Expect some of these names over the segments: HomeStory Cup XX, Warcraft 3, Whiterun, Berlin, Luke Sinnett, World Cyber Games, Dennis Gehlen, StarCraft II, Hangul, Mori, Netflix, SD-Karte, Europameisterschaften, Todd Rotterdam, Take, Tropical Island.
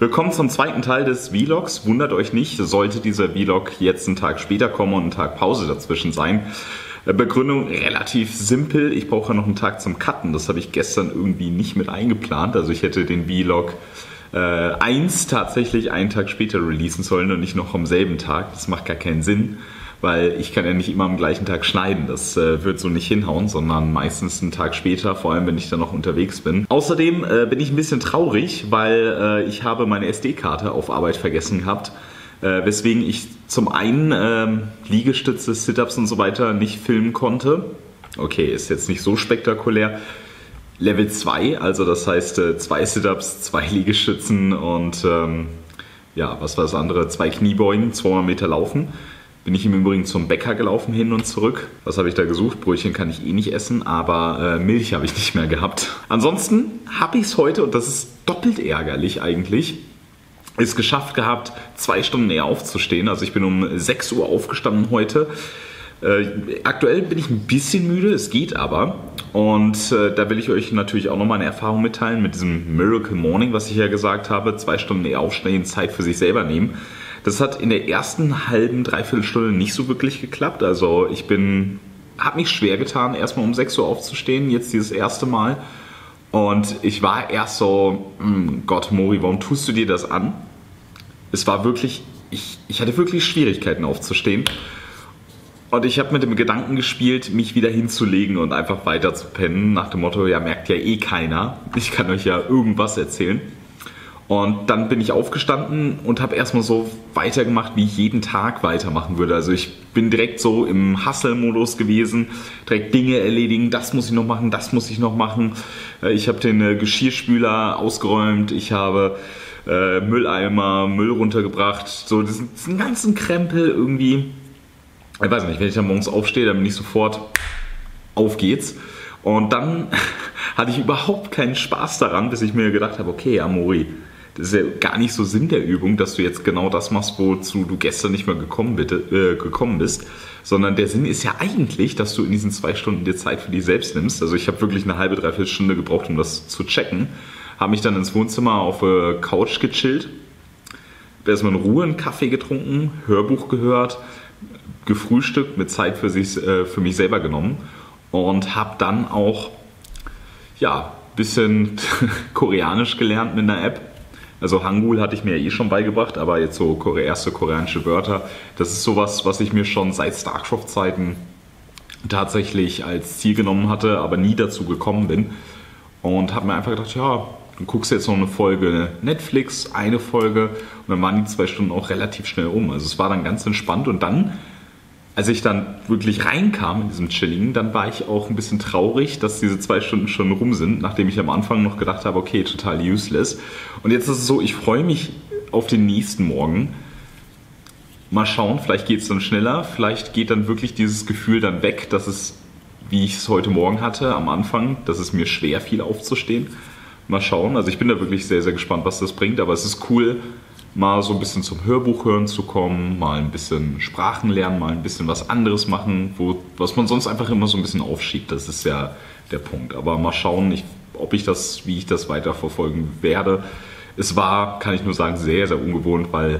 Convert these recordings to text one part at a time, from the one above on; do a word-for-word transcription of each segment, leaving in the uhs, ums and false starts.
Willkommen zum zweiten Teil des Vlogs. Wundert euch nicht, sollte dieser Vlog jetzt einen Tag später kommen und einen Tag Pause dazwischen sein. Begründung relativ simpel. Ich brauche noch einen Tag zum Cutten. Das habe ich gestern irgendwie nicht mit eingeplant. Also ich hätte den Vlog eins äh, tatsächlich einen Tag später releasen sollen und nicht noch am selben Tag. Das macht gar keinen Sinn, weil ich kann ja nicht immer am gleichen Tag schneiden. Das äh, wird so nicht hinhauen, sondern meistens einen Tag später, vor allem wenn ich dann noch unterwegs bin. Außerdem äh, bin ich ein bisschen traurig, weil äh, ich habe meine S D-Karte auf Arbeit vergessen gehabt, äh, weswegen ich zum einen äh, Liegestütze, Sit-Ups und so weiter nicht filmen konnte. Okay, ist jetzt nicht so spektakulär. Level zwei, also das heißt äh, zwei Sit-Ups, zwei Liegestützen und ähm, ja, was war das andere? Zwei Kniebeugen, zweihundert Meter laufen. Bin ich im Übrigen zum Bäcker gelaufen, hin und zurück. Was habe ich da gesucht? Brötchen kann ich eh nicht essen, aber äh, Milch habe ich nicht mehr gehabt. Ansonsten habe ich es heute, und das ist doppelt ärgerlich eigentlich, es geschafft gehabt, zwei Stunden eher aufzustehen. Also ich bin um sechs Uhr aufgestanden heute. Äh, aktuell bin ich ein bisschen müde, es geht aber. Und äh, da will ich euch natürlich auch nochmal eine Erfahrung mitteilen mit diesem Miracle Morning, was ich ja gesagt habe. Zwei Stunden eher aufstehen, Zeit für sich selber nehmen. Das hat in der ersten halben, dreiviertel Stunde nicht so wirklich geklappt. Also ich bin, habe mich schwer getan, erstmal um sechs Uhr aufzustehen, jetzt dieses erste Mal. Und ich war erst so, Gott, Mori, warum tust du dir das an? Es war wirklich, ich, ich hatte wirklich Schwierigkeiten aufzustehen. Und ich habe mit dem Gedanken gespielt, mich wieder hinzulegen und einfach weiter zu pennen. Nach dem Motto, ja, merkt ja eh keiner. Ich kann euch ja irgendwas erzählen. Und dann bin ich aufgestanden und habe erstmal so weitergemacht, wie ich jeden Tag weitermachen würde. Also ich bin direkt so im Hustle-Modus gewesen, direkt Dinge erledigen, das muss ich noch machen, das muss ich noch machen. Ich habe den Geschirrspüler ausgeräumt, ich habe äh, Mülleimer, Müll runtergebracht, so diesen, diesen ganzen Krempel irgendwie. Ich weiß nicht, wenn ich dann morgens aufstehe, dann bin ich sofort, auf geht's. Und dann hatte ich überhaupt keinen Spaß daran, bis ich mir gedacht habe, okay, Mori, das ist ja gar nicht so Sinn der Übung, dass du jetzt genau das machst, wozu du gestern nicht mehr gekommen, bitte, äh, gekommen bist. Sondern der Sinn ist ja eigentlich, dass du in diesen zwei Stunden dir Zeit für dich selbst nimmst. Also ich habe wirklich eine halbe, dreiviertel Stunde gebraucht, um das zu checken. Habe mich dann ins Wohnzimmer auf äh, Couch gechillt. Erstmal in Ruhe einen Kaffee getrunken, Hörbuch gehört, gefrühstückt, mit Zeit für, sich, äh, für mich selber genommen. Und habe dann auch, ja, ein bisschen Koreanisch gelernt mit einer App. Also Hangul hatte ich mir ja eh schon beigebracht, aber jetzt so Kore erste koreanische Wörter, das ist sowas, was ich mir schon seit StarCraft-Zeiten tatsächlich als Ziel genommen hatte, aber nie dazu gekommen bin. Und habe mir einfach gedacht, ja, du guckst jetzt noch eine Folge Netflix, eine Folge, und dann waren die zwei Stunden auch relativ schnell um. Also es war dann ganz entspannt, und dann, als ich dann wirklich reinkam in diesem Chilling, dann war ich auch ein bisschen traurig, dass diese zwei Stunden schon rum sind, nachdem ich am Anfang noch gedacht habe, okay, total useless. Und jetzt ist es so, ich freue mich auf den nächsten Morgen. Mal schauen, vielleicht geht es dann schneller, vielleicht geht dann wirklich dieses Gefühl dann weg, dass es, wie ich es heute Morgen hatte am Anfang, dass es mir schwer fiel aufzustehen. Mal schauen, also ich bin da wirklich sehr, sehr gespannt, was das bringt, aber es ist cool, mal so ein bisschen zum Hörbuch hören zu kommen, mal ein bisschen Sprachen lernen, mal ein bisschen was anderes machen, wo, was man sonst einfach immer so ein bisschen aufschiebt. Das ist ja der Punkt. Aber mal schauen, ich, ob ich das, wie ich das weiterverfolgen werde. Es war, kann ich nur sagen, sehr, sehr ungewohnt, weil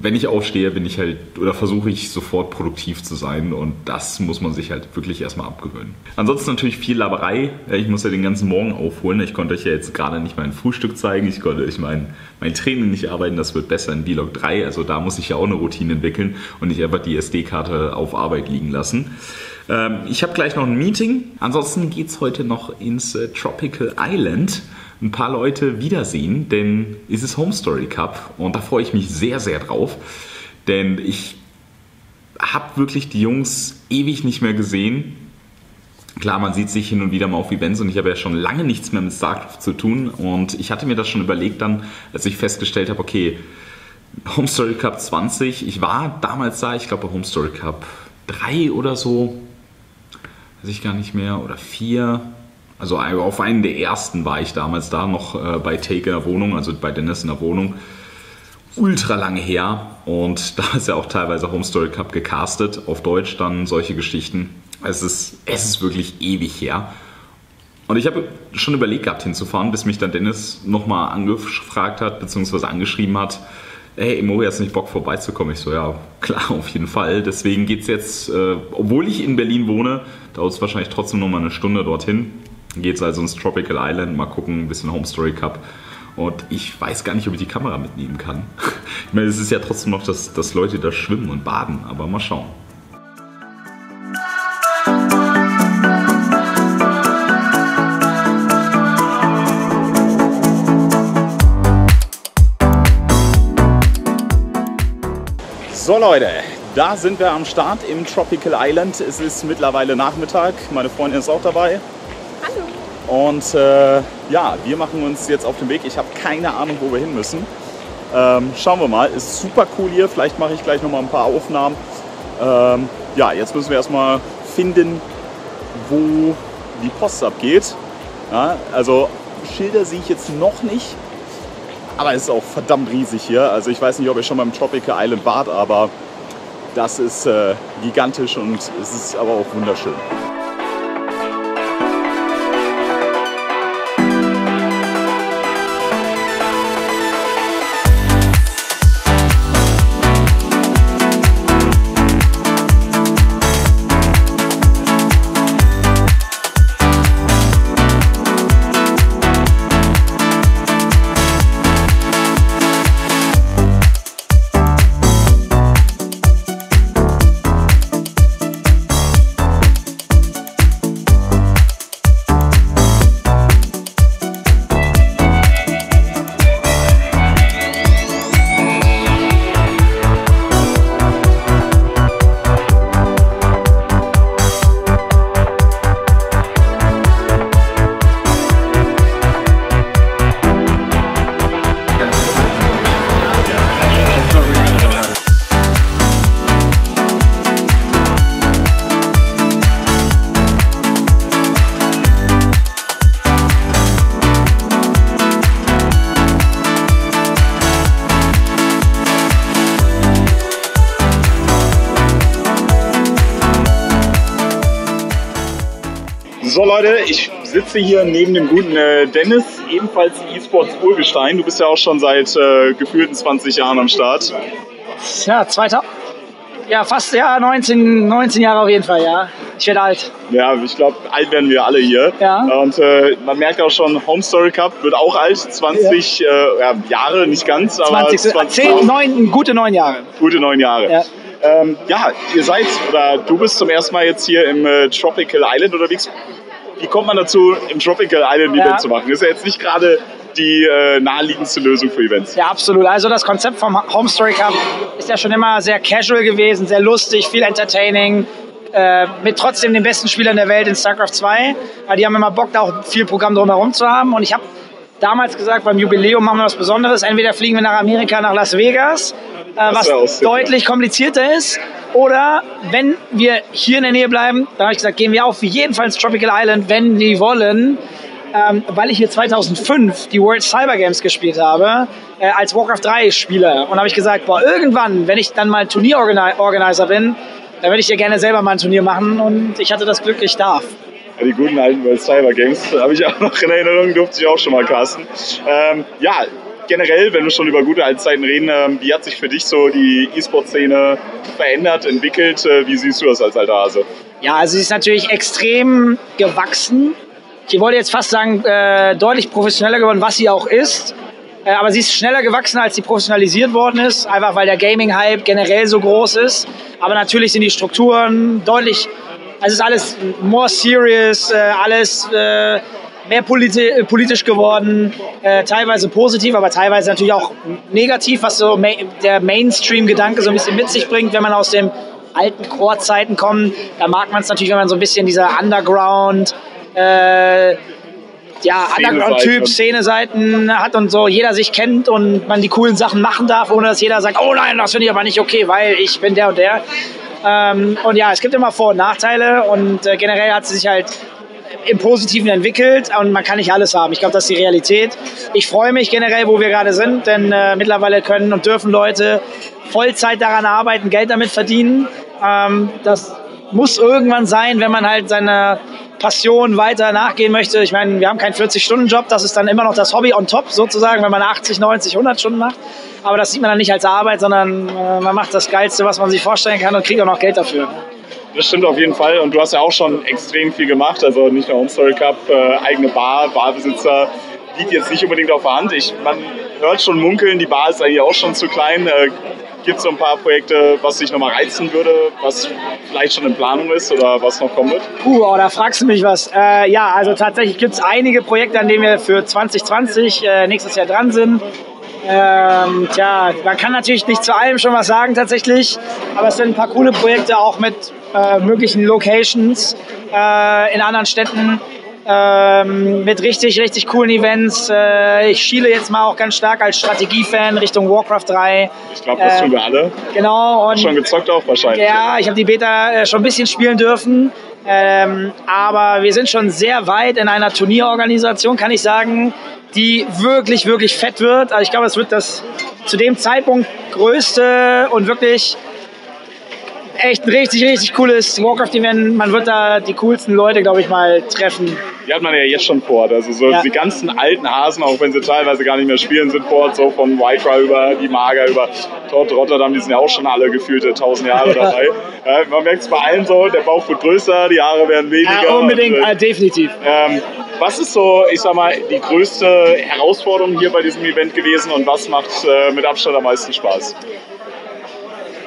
wenn ich aufstehe, bin ich halt, oder versuche ich sofort produktiv zu sein, und das muss man sich halt wirklich erstmal abgewöhnen. Ansonsten natürlich viel Laberei. Ich muss ja den ganzen Morgen aufholen. Ich konnte euch ja jetzt gerade nicht mein Frühstück zeigen. Ich konnte euch mein, mein Training nicht arbeiten. Das wird besser in Vlog drei. Also da muss ich ja auch eine Routine entwickeln und nicht einfach die S D-Karte auf Arbeit liegen lassen. Ich habe gleich noch ein Meeting. Ansonsten geht es heute noch ins Tropical Island. Ein paar Leute wiedersehen, denn es ist HomeStory Cup, und da freue ich mich sehr, sehr drauf, denn ich habe wirklich die Jungs ewig nicht mehr gesehen. Klar, man sieht sich hin und wieder mal auf Events, und ich habe ja schon lange nichts mehr mit StarCraft zu tun, und ich hatte mir das schon überlegt dann, als ich festgestellt habe, okay, HomeStory Cup zwanzig, ich war damals da, ich glaube bei HomeStory Cup drei oder so, weiß ich gar nicht mehr, oder vier. Also auf einen der ersten war ich damals da, noch äh, bei Take in der Wohnung, also bei Dennis in der Wohnung. Ultra lange her, und da ist ja auch teilweise HomeStory Cup gecastet, auf Deutsch dann solche Geschichten. Es ist, es ist wirklich ewig her, Und ich habe schon überlegt gehabt hinzufahren, bis mich dann Dennis nochmal angefragt hat, beziehungsweise angeschrieben hat, hey, Mori, hast du nicht Bock vorbeizukommen? Ich so, ja, klar, auf jeden Fall. Deswegen geht es jetzt, äh, obwohl ich in Berlin wohne, dauert es wahrscheinlich trotzdem nochmal eine Stunde dorthin. Geht es also ins Tropical Island, mal gucken, ein bisschen HomeStory Cup. Und ich weiß gar nicht, ob ich die Kamera mitnehmen kann. Ich meine, es ist ja trotzdem noch, dass, dass Leute da schwimmen und baden, aber mal schauen. So Leute, da sind wir am Start im Tropical Island. Es ist mittlerweile Nachmittag, meine Freundin ist auch dabei. Hallo. Und äh, ja, wir machen uns jetzt auf den Weg. Ich habe keine Ahnung, wo wir hin müssen. Ähm, schauen wir mal, ist super cool hier. Vielleicht mache ich gleich nochmal ein paar Aufnahmen. Ähm, ja, jetzt müssen wir erstmal finden, wo die Post abgeht. Ja, also Schilder sehe ich jetzt noch nicht. Aber es ist auch verdammt riesig hier. Also ich weiß nicht, ob ihr schon mal im Tropical Island wart, aber das ist äh, gigantisch und es ist aber auch wunderschön. So Leute, ich sitze hier neben dem guten äh, Dennis, ebenfalls E-Sports Urgestein. Du bist ja auch schon seit äh, gefühlten zwanzig Jahren am Start. Ja, zweiter. Ja, fast ja, neunzehn Jahre auf jeden Fall, ja. Ich werde alt. Ja, ich glaube, alt werden wir alle hier. Ja. Und äh, man merkt auch schon, HomeStory Cup wird auch alt, zwanzig ja. Äh, ja, Jahre, nicht ganz, zwanzig, aber zehn, neun, gute neun Jahre. Gute neun Jahre. Ja. Ähm, ja, ihr seid, oder du bist zum ersten Mal jetzt hier im äh, Tropical Island unterwegs. Wie kommt man dazu, im Tropical Island ein Event zu machen? Das ist ja jetzt nicht gerade die äh, naheliegendste Lösung für Events. Ja, absolut. Also das Konzept vom HomeStory Cup ist ja schon immer sehr casual gewesen, sehr lustig, viel entertaining. Äh, mit trotzdem den besten Spielern der Welt in StarCraft zwei. Ja, die haben immer Bock, da auch viel Programm drumherum zu haben. Und ich habe damals gesagt, beim Jubiläum machen wir was Besonderes. Entweder fliegen wir nach Amerika, nach Las Vegas, äh, was deutlich komplizierter ist. Oder wenn wir hier in der Nähe bleiben, dann habe ich gesagt, gehen wir auf jeden Fall ins Tropical Island, wenn die wollen. Ähm, weil ich hier zweitausendfünf die World Cyber Games gespielt habe, äh, als Warcraft drei Spieler. Und habe ich gesagt, boah, irgendwann, wenn ich dann mal Turnierorganizer bin, dann würde ich ja gerne selber mal ein Turnier machen. Und ich hatte das Glück, ich darf. Die guten alten World Cyber Games habe ich auch noch in Erinnerung, durfte ich auch schon mal casten. Ähm, ja, generell, wenn wir schon über gute alte Zeiten reden, ähm, wie hat sich für dich so die E-Sport-Szene verändert, entwickelt? Äh, wie siehst du das als alter Hase? Ja, also sie ist natürlich extrem gewachsen. Ich wollte jetzt fast sagen, äh, deutlich professioneller geworden, was sie auch ist. Äh, aber sie ist schneller gewachsen, als sie professionalisiert worden ist. Einfach weil der Gaming-Hype generell so groß ist. Aber natürlich sind die Strukturen deutlich... Also es ist alles more serious, alles mehr politisch geworden, teilweise positiv, aber teilweise natürlich auch negativ, was so der Mainstream-Gedanke so ein bisschen mit sich bringt, wenn man aus den alten Core-Zeiten kommt. Da mag man es natürlich, wenn man so ein bisschen dieser Underground, äh, ja, Underground-Typ, Szene-Seiten hat und so, jeder sich kennt und man die coolen Sachen machen darf, ohne dass jeder sagt, oh nein, das finde ich aber nicht okay, weil ich bin der und der. Ähm, und ja, es gibt immer Vor- und Nachteile und äh, generell hat sie sich halt im Positiven entwickelt und man kann nicht alles haben. Ich glaube, das ist die Realität. Ich freue mich generell, wo wir gerade sind, denn äh, mittlerweile können und dürfen Leute Vollzeit daran arbeiten, Geld damit verdienen. Ähm, das muss irgendwann sein, wenn man halt seine Passion weiter nachgehen möchte. Ich meine, wir haben keinen vierzig-Stunden-Job, das ist dann immer noch das Hobby on top sozusagen, wenn man achtzig, neunzig, hundert Stunden macht. Aber das sieht man dann nicht als Arbeit, sondern äh, man macht das Geilste, was man sich vorstellen kann und kriegt auch noch Geld dafür. Das stimmt auf jeden Fall und du hast ja auch schon extrem viel gemacht, also nicht nur HomeStory Cup, äh, eigene Bar, Barbesitzer, liegt jetzt nicht unbedingt auf der Hand. Ich, man hört schon munkeln, die Bar ist eigentlich auch schon zu klein. Äh, Gibt es so ein paar Projekte, was dich nochmal reizen würde, was vielleicht schon in Planung ist oder was noch kommen wird? Puh, oh, da fragst du mich was. Äh, ja, also tatsächlich gibt es einige Projekte, an denen wir für zwanzig zwanzig äh, nächstes Jahr dran sind. Ähm, tja, man kann natürlich nicht zu allem schon was sagen tatsächlich, aber es sind ein paar coole Projekte auch mit äh, möglichen Locations äh, in anderen Städten. Ähm, mit richtig, richtig coolen Events. Äh, ich schiele jetzt mal auch ganz stark als Strategiefan Richtung Warcraft drei. Ich glaube, das ähm, tun wir alle. Genau. Und schon gezockt auch wahrscheinlich. Ja, ich habe die Beta äh, schon ein bisschen spielen dürfen. Ähm, aber wir sind schon sehr weit in einer Turnierorganisation, kann ich sagen, die wirklich, wirklich fett wird. Also ich glaube, es wird das zu dem Zeitpunkt größte und wirklich echt ein richtig, richtig cooles Warcraft-Event. Man wird da die coolsten Leute, glaube ich, mal treffen. Die hat man ja jetzt schon vor Ort. Also so ja. Die ganzen alten Hasen, auch wenn sie teilweise gar nicht mehr spielen, sind vor Ort. So von Whiterun über die Mager, über Todd Rotterdam, die sind ja auch schon alle gefühlte tausend Jahre dabei. Ja, man merkt es bei allen so, der Bauch wird größer, die Haare werden weniger. Ja, unbedingt, und, äh, definitiv. Ähm, was ist so, ich sag mal, die größte Herausforderung hier bei diesem Event gewesen und was macht äh, mit Abstand am meisten Spaß?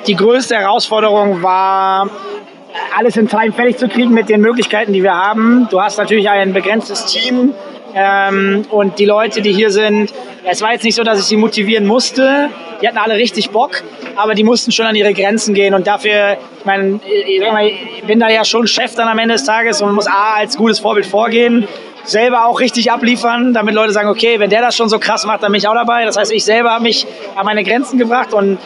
Die größte Herausforderung war, alles in Time fertig zu kriegen mit den Möglichkeiten, die wir haben. Du hast natürlich ein begrenztes Team ähm, und die Leute, die hier sind, es war jetzt nicht so, dass ich sie motivieren musste. Die hatten alle richtig Bock, aber die mussten schon an ihre Grenzen gehen. Und dafür, ich meine, ich, sag mal, ich bin da ja schon Chef dann am Ende des Tages und muss A, als gutes Vorbild vorgehen, selber auch richtig abliefern, damit Leute sagen, okay, wenn der das schon so krass macht, dann bin ich auch dabei. Das heißt, ich selber habe mich an meine Grenzen gebracht und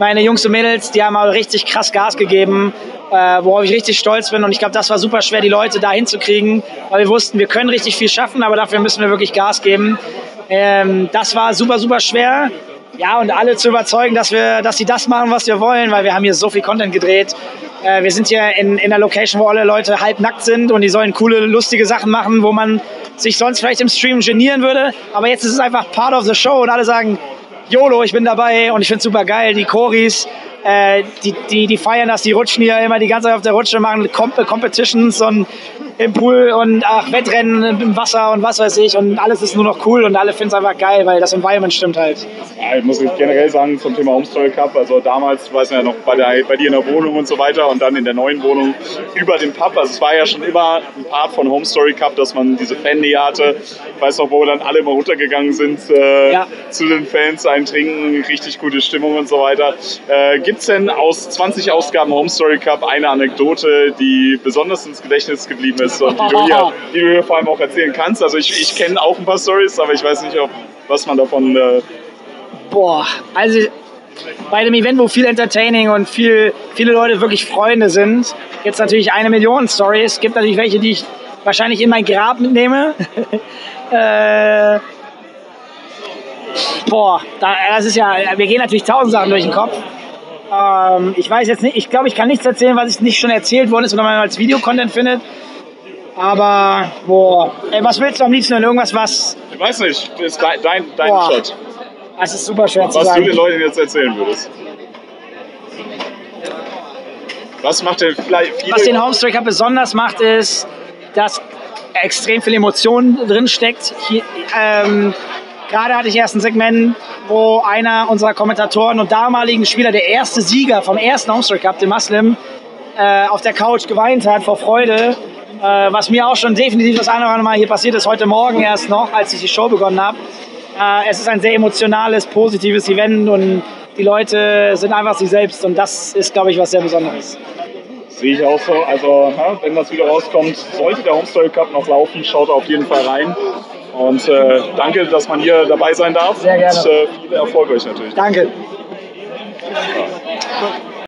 meine Jungs und Mädels, die haben mal richtig krass Gas gegeben, äh, worauf ich richtig stolz bin. Und ich glaube, das war super schwer, die Leute da hinzukriegen, weil wir wussten, wir können richtig viel schaffen, aber dafür müssen wir wirklich Gas geben. Ähm, das war super, super schwer. Ja, und alle zu überzeugen, dass wir, dass sie das machen, was wir wollen, weil wir haben hier so viel Content gedreht. Äh, wir sind hier in, in einer Location, wo alle Leute halbnackt sind und die sollen coole, lustige Sachen machen, wo man sich sonst vielleicht im Stream genieren würde. Aber jetzt ist es einfach part of the show und alle sagen, YOLO, ich bin dabei und ich finde es super geil. Die Choris, äh, die, die, die feiern das, die rutschen hier immer die ganze Zeit auf der Rutsche, machen Comp Competitions und im Pool und ach, Wettrennen im Wasser und was weiß ich. Und alles ist nur noch cool und alle finden es einfach geil, weil das Environment stimmt halt. Ja, ich muss generell sagen, zum Thema HomeStory Cup, also damals, weiß man ja noch, bei, der, bei dir in der Wohnung und so weiter und dann in der neuen Wohnung über den Pub. Also es war ja schon immer ein Part von HomeStory Cup, dass man diese Fan-Nähe hatte. Ich weiß noch, wo dann alle immer runtergegangen sind äh, ja. zu den Fans, ein Trinken, richtig gute Stimmung und so weiter. Äh, Gibt es denn aus zwanzig Ausgaben HomeStory Cup eine Anekdote, die besonders ins Gedächtnis geblieben ist? Und die, du hier, die du hier vor allem auch erzählen kannst. Also ich, ich kenne auch ein paar Storys, aber ich weiß nicht, ob, was man davon... Äh Boah, also bei einem Event, wo viel Entertaining und viel, viele Leute wirklich Freunde sind, gibt es natürlich eine Million Storys. Es gibt natürlich welche, die ich wahrscheinlich in mein Grab mitnehme. äh Boah, das ist ja... Wir gehen natürlich tausend Sachen durch den Kopf. Ähm, ich weiß jetzt nicht, ich glaube, ich kann nichts erzählen, was ich nicht schon erzählt worden ist oder man als Videocontent findet. Aber, boah, ey, was willst du am liebsten denn? Irgendwas, was... Ich weiß nicht, das ist dein, dein, dein Shot. Das ist super schwer zu sagen. Was du den Leuten jetzt erzählen würdest. Was macht denn vielleicht viele... Was den HomeStory Cup besonders macht, ist, dass extrem viel Emotion drin steckt. Ähm, gerade hatte ich erst ein Segment, wo einer unserer Kommentatoren und damaligen Spieler, der erste Sieger vom ersten HomeStory Cup, den Muslim, äh, auf der Couch geweint hat vor Freude. Äh, was mir auch schon definitiv das eine oder andere Mal hier passiert ist, heute Morgen erst noch, als ich die Show begonnen habe. Äh, es ist ein sehr emotionales, positives Event und die Leute sind einfach sie selbst und das ist, glaube ich, was sehr Besonderes. Sehe ich auch so. Also, wenn das wieder rauskommt, sollte der HomeStory Cup noch laufen, schaut auf jeden Fall rein. Und äh, danke, dass man hier dabei sein darf. Sehr gerne. Und äh, viel Erfolg euch natürlich. Danke. Ja.